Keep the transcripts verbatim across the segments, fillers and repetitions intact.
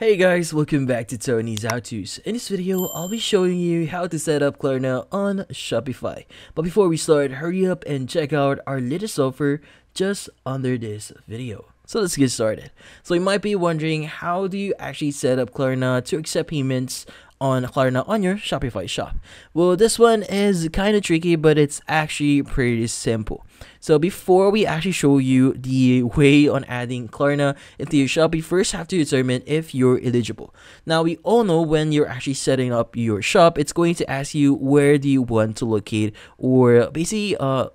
Hey guys, welcome back to Tony's How To's. In this video, I'll be showing you how to set up Klarna on Shopify. But before we start, hurry up and check out our latest offer just under this video. So let's get started. So you might be wondering, how do you actually set up Klarna to accept payments on Klarna on your Shopify shop? Well, this one is kind of tricky, but it's actually pretty simple. So before we actually show you the way on adding Klarna into your shop, we first have to determine if you're eligible. Now, we all know when you're actually setting up your shop, it's going to ask you where do you want to locate, or basically uh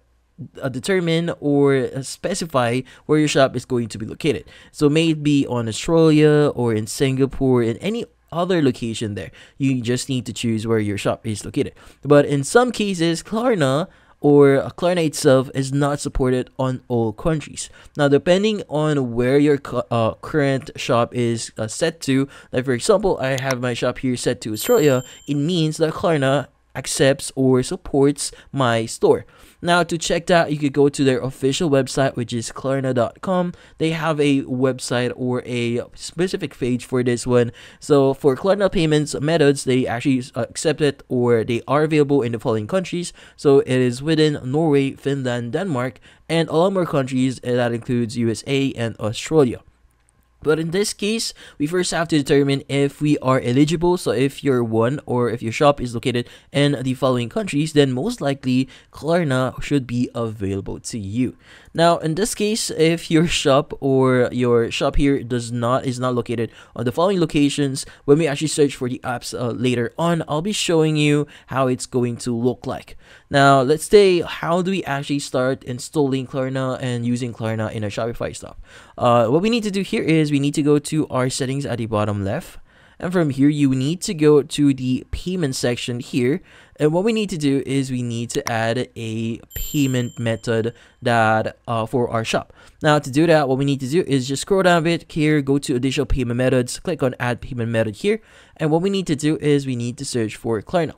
determine or specify where your shop is going to be located. So maybe on Australia or in Singapore, in any other location there, you just need to choose where your shop is located. But in some cases, Klarna or Klarna itself is not supported on all countries. Now, depending on where your uh, current shop is uh, set to, like for example, I have my shop here set to Australia, it means that Klarna accepts or supports my store. Now, to check that, you could go to their official website, which is klarna dot com. They have a website or a specific page for this one. So for Klarna payments methods, they actually accept it, or they are available in the following countries. So it is within Norway, Finland, Denmark, and a lot more countries, and that includes U S A and Australia. But in this case, we first have to determine if we are eligible. So if you're one, or if your shop is located in the following countries, then most likely Klarna should be available to you. Now, in this case, if your shop or your shop here does not is not located on the following locations, when we actually search for the apps uh, later on, I'll be showing you how it's going to look like. Now, let's say, how do we actually start installing Klarna and using Klarna in a Shopify shop? Uh, what we need to do here is we need to go to our settings at the bottom left, and from here you need to go to the payment section here, and what we need to do is we need to add a payment method that uh, for our shop. Now, to do that, what we need to do is just scroll down a bit here, go to additional payment methods, click on add payment method here, and what we need to do is we need to search for Klarna.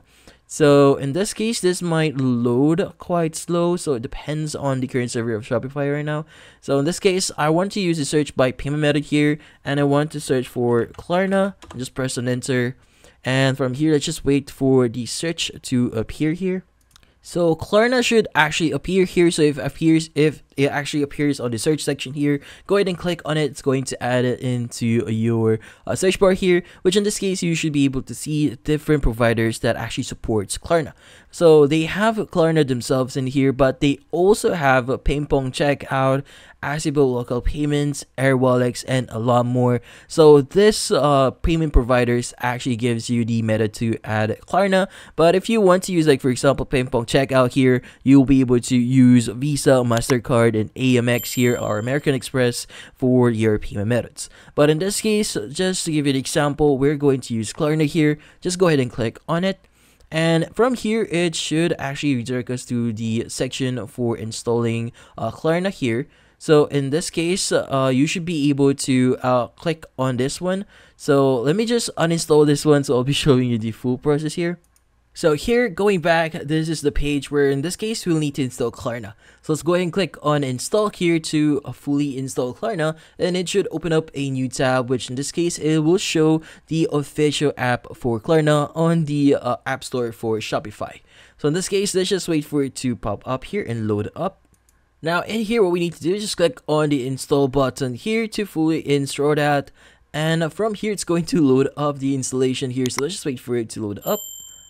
So in this case, this might load quite slow, so it depends on the current server of Shopify right now. So in this case, I want to use the search by payment method here, and I want to search for Klarna. Just press on enter, and from here, let's just wait for the search to appear here. So Klarna should actually appear here. So if appears if it actually appears on the search section here, go ahead and click on it. It's going to add it into your uh, search bar here, which in this case you should be able to see different providers that actually supports Klarna. So they have Klarna themselves in here, but they also have Ping Pong Checkout, Asible Local Payments, Airwallex, and a lot more. So this uh, payment providers actually gives you the method to add Klarna. But if you want to use, like for example, Ping Pong Checkout here, you'll be able to use Visa, MasterCard, and A M X here, or American Express, for your payment methods. But in this case, just to give you an example, we're going to use Klarna here. Just go ahead and click on it. And from here, it should actually redirect us to the section for installing uh, Klarna here. So in this case, uh, you should be able to uh, click on this one. So let me just uninstall this one, so I'll be showing you the full process here. So here, going back, this is the page where in this case, we'll need to install Klarna. So let's go ahead and click on install here to fully install Klarna, and it should open up a new tab, which in this case, it will show the official app for Klarna on the uh, app store for Shopify. So in this case, let's just wait for it to pop up here and load up. Now in here, what we need to do is just click on the install button here to fully install that. And from here, it's going to load up the installation here. So let's just wait for it to load up.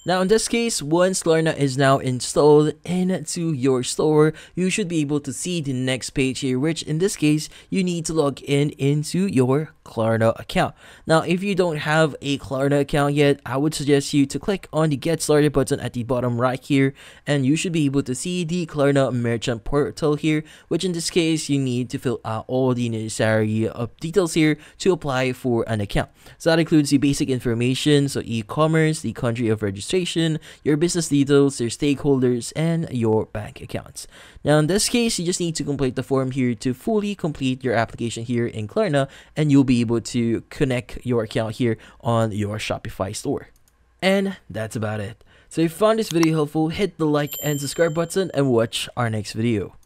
Now in this case, once Klarna is now installed into your store, you should be able to see the next page here, which in this case, you need to log in into your Klarna account. Now, if you don't have a Klarna account yet, I would suggest you to click on the Get Started button at the bottom right here, and you should be able to see the Klarna Merchant Portal here, which in this case, you need to fill out all the necessary details here to apply for an account. So that includes the basic information, so e-commerce, the country of registration, your business details, your stakeholders, and your bank accounts. Now in this case, you just need to complete the form here to fully complete your application here in Klarna, and you'll be able to connect your account here on your Shopify store. And that's about it. So if you found this video helpful, hit the like and subscribe button, and watch our next video.